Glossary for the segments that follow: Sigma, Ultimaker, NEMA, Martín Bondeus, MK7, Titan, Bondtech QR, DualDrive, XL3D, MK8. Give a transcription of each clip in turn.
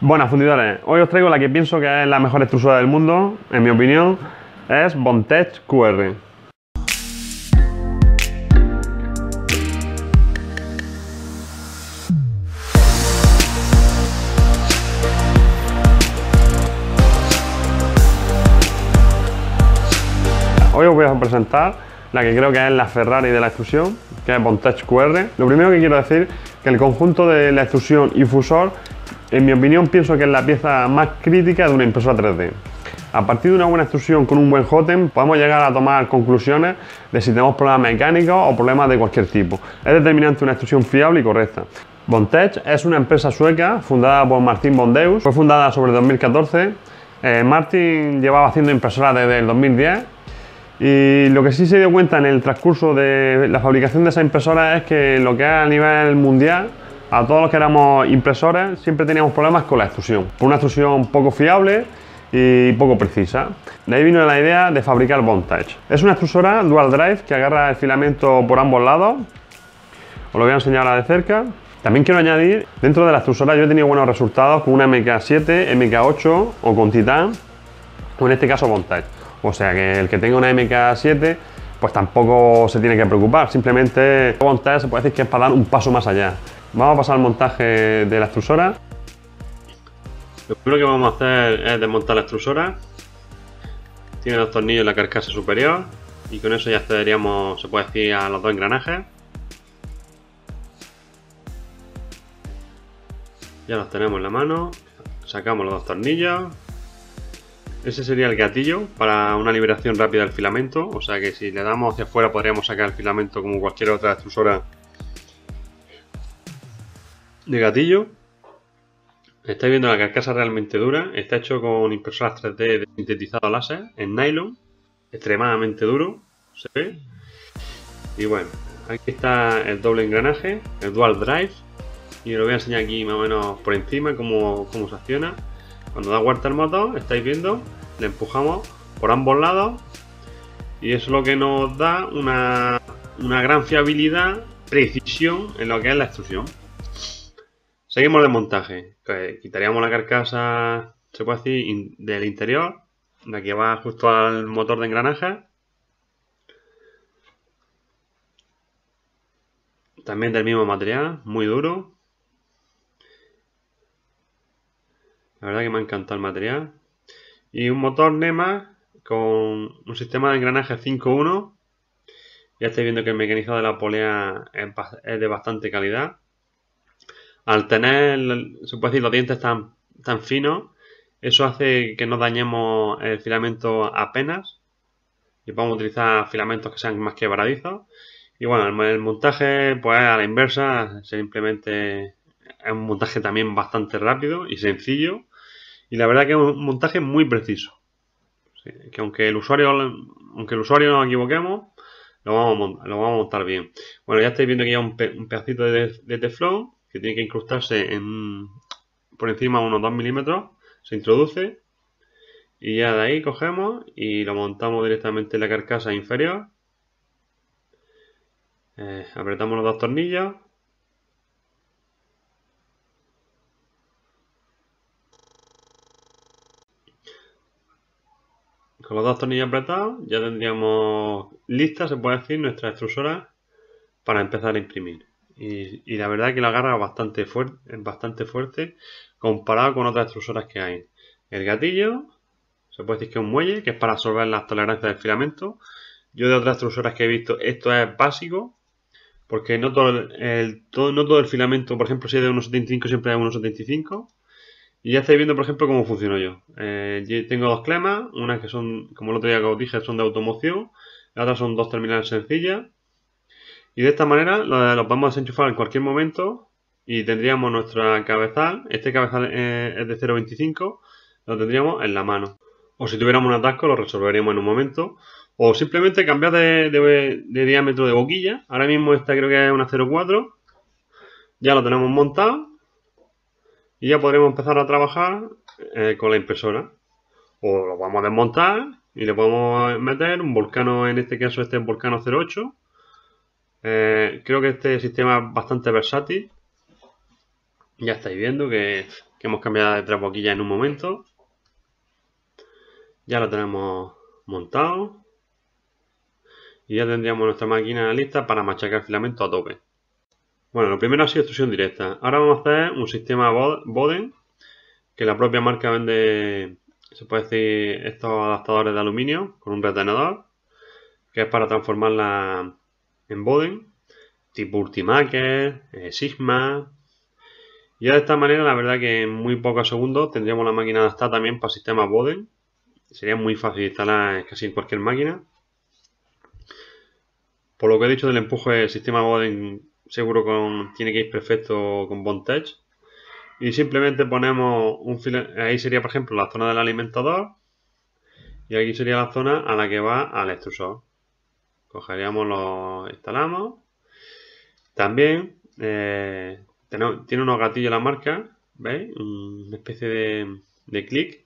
Buenas fundidores, hoy os traigo la que pienso que es la mejor extrusora del mundo, en mi opinión, es Bondtech QR. Hoy os voy a presentar la que creo que es la Ferrari de la extrusión, que es Bondtech QR. Lo primero que quiero decir es que el conjunto de la extrusión y fusor, en mi opinión, pienso que es la pieza más crítica de una impresora 3D. A partir de una buena extrusión con un buen hotend podemos llegar a tomar conclusiones de si tenemos problemas mecánicos o problemas de cualquier tipo. Es determinante una extrusión fiable y correcta. Bondtech es una empresa sueca fundada por Martín Bondeus. Fue fundada sobre 2014. Martín llevaba haciendo impresoras desde el 2010. Y lo que sí se dio cuenta en el transcurso de la fabricación de esas impresoras es que lo que es a nivel mundial, a todos los que éramos impresores siempre teníamos problemas con la extrusión, por una extrusión poco fiable y poco precisa. De ahí vino la idea de fabricar Bondtech. Es una extrusora dual drive que agarra el filamento por ambos lados. Os lo voy a enseñar ahora de cerca. También quiero añadir, dentro de la extrusora yo he tenido buenos resultados con una MK7, MK8 o con Titan, o en este caso Bondtech. O sea que el que tenga una MK7 pues tampoco se tiene que preocupar, simplemente Bondtech se puede decir que es para dar un paso más allá. Vamos a pasar al montaje de la extrusora. Lo primero que vamos a hacer es desmontar la extrusora. Tiene dos tornillos en la carcasa superior y con eso ya accederíamos, se puede decir, a los dos engranajes. Ya los tenemos en la mano. Sacamos los dos tornillos. Ese sería el gatillo para una liberación rápida del filamento. O sea que si le damos hacia afuera podríamos sacar el filamento como cualquier otra extrusora de gatillo. Estáis viendo la carcasa realmente dura. Está hecho con impresoras 3D de sintetizado láser en nylon, extremadamente duro, se ve. Y bueno, aquí está el doble engranaje, el dual drive, y os lo voy a enseñar aquí más o menos por encima cómo se acciona. Cuando da vuelta el motor, estáis viendo, le empujamos por ambos lados y eso es lo que nos da una gran fiabilidad, precisión en lo que es la extrusión. Seguimos el montaje, quitaríamos la carcasa, se puede decir, del interior, la que va justo al motor de engranaje. También del mismo material, muy duro. La verdad que me ha encantado el material. Y un motor NEMA con un sistema de engranaje 5.1. Ya estáis viendo que el mecanizado de la polea es de bastante calidad. Al tener, se puede decir, los dientes tan finos, eso hace que no dañemos el filamento apenas y podemos utilizar filamentos que sean más quebradizos. Y bueno, el montaje pues a la inversa, simplemente es un montaje también bastante rápido y sencillo, y la verdad que es un montaje muy preciso, que aunque el usuario nos equivoquemos, lo vamos a montar bien. Bueno, ya estáis viendo que hay un pedacito de teflón que tiene que incrustarse por encima de unos 2 milímetros, se introduce y ya de ahí cogemos y lo montamos directamente en la carcasa inferior. Apretamos los dos tornillos con los dos tornillos apretados, ya tendríamos lista, se puede decir, nuestra extrusora para empezar a imprimir. Y la verdad es que la agarra bastante fuerte comparado con otras extrusoras que hay. El gatillo, se puede decir que es un muelle, que es para absorber las tolerancias del filamento. Yo de otras extrusoras que he visto, esto es básico, porque no todo el filamento, por ejemplo, si es de 1.75 siempre es de 1.75. Y ya estáis viendo, por ejemplo, cómo funciono yo. Yo tengo dos clemas, unas que son, como el otro día que os dije, son de automoción, las otras son dos terminales sencillas. Y de esta manera los vamos a desenchufar en cualquier momento y tendríamos nuestra cabezal. Este cabezal es de 0.25, lo tendríamos en la mano. O si tuviéramos un atasco lo resolveríamos en un momento. O simplemente cambiar de diámetro de boquilla. Ahora mismo esta creo que es una 0.4. Ya lo tenemos montado. Y ya podremos empezar a trabajar con la impresora. O lo vamos a desmontar y le podemos meter un volcano, en este caso este es volcano 0.8. Creo que este sistema es bastante versátil Ya estáis viendo que hemos cambiado de tres boquillas en un momento. Ya lo tenemos montado. Y ya tendríamos nuestra máquina lista para machacar filamento a tope. Bueno, lo primero ha sido extrusión directa. Ahora vamos a hacer un sistema Boden, que la propia marca vende, se puede decir, estos adaptadores de aluminio con un retenedor, que es para transformarla en Boden, tipo Ultimaker, Sigma. Y de esta manera, la verdad que en muy pocos segundos tendríamos la máquina adaptada también para sistemas Boden. Sería muy fácil instalar casi en cualquier máquina. Por lo que he dicho del empuje, el sistema Boden seguro tiene que ir perfecto con Bondtech. Y simplemente ponemos un filo, ahí sería por ejemplo la zona del alimentador. Y aquí sería la zona a la que va al extrusor. Cogeríamos, lo instalamos. También tiene unos gatillos la marca, ¿veis? Una especie de clic,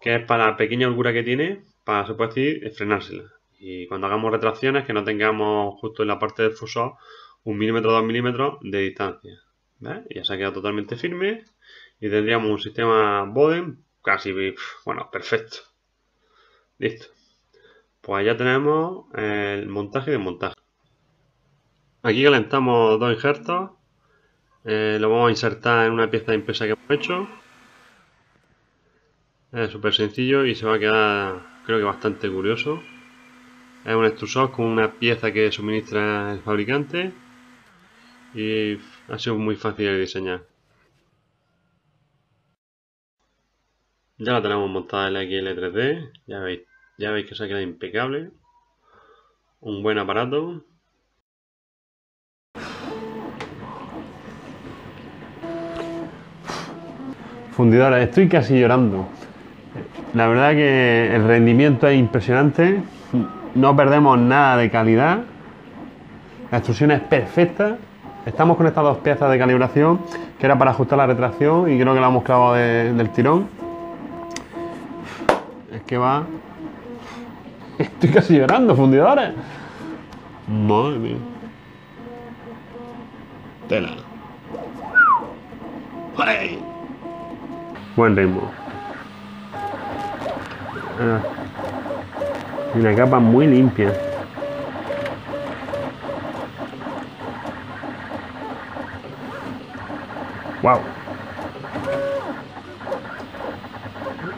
que es para la pequeña holgura que tiene, para, se puede decir, frenársela. Y cuando hagamos retracciones, que no tengamos justo en la parte del fusor 1 milímetro, 2 milímetros de distancia. ¿Ves? Ya se ha quedado totalmente firme y tendríamos un sistema Boden casi, bueno, perfecto. Listo. Pues ya tenemos el montaje y desmontaje. Aquí calentamos 2 injertos. Lo vamos a insertar en una pieza impresa que hemos hecho. Es súper sencillo y se va a quedar, creo que bastante curioso. Es un extrusor con una pieza que suministra el fabricante. Y ha sido muy fácil de diseñar. Ya la tenemos montada en la XL3D. Ya veis que se ha quedado impecable. Un buen aparato. Fundidora, estoy casi llorando. La verdad que el rendimiento es impresionante. No perdemos nada de calidad. La extrusión es perfecta. Estamos con estas 2 piezas de calibración, que era para ajustar la retracción, y creo que la hemos clavado del tirón. Es que va... Estoy casi llorando, fundidores. Madre mía. Tela. ¡Hey! Buen ritmo. Y una capa muy limpia. Wow.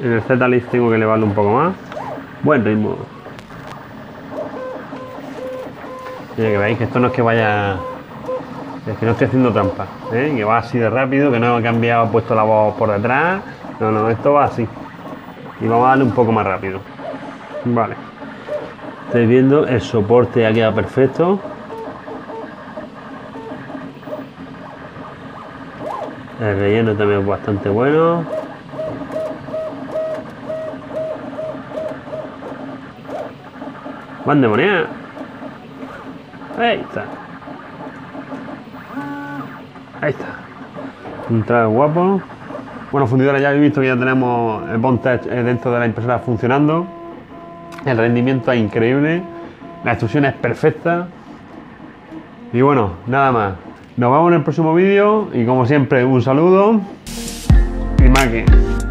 En el Z-List tengo que elevarlo un poco más. Buen ritmo. Ya que veis que esto no es que vaya... Es que no estoy haciendo trampa, ¿eh? Que va así de rápido, que no he cambiado, he puesto la voz por detrás. No, no, esto va así. Y vamos a darle un poco más rápido. Vale. Estáis viendo, el soporte ha quedado perfecto. El relleno también es bastante bueno. ¡Van de moneda! Ahí está. Ahí está. Un traje guapo. Bueno, fundidores, ya habéis visto que ya tenemos el Bondtech dentro de la impresora funcionando. El rendimiento es increíble. La extrusión es perfecta. Y bueno, nada más. Nos vemos en el próximo vídeo y como siempre un saludo y maqui.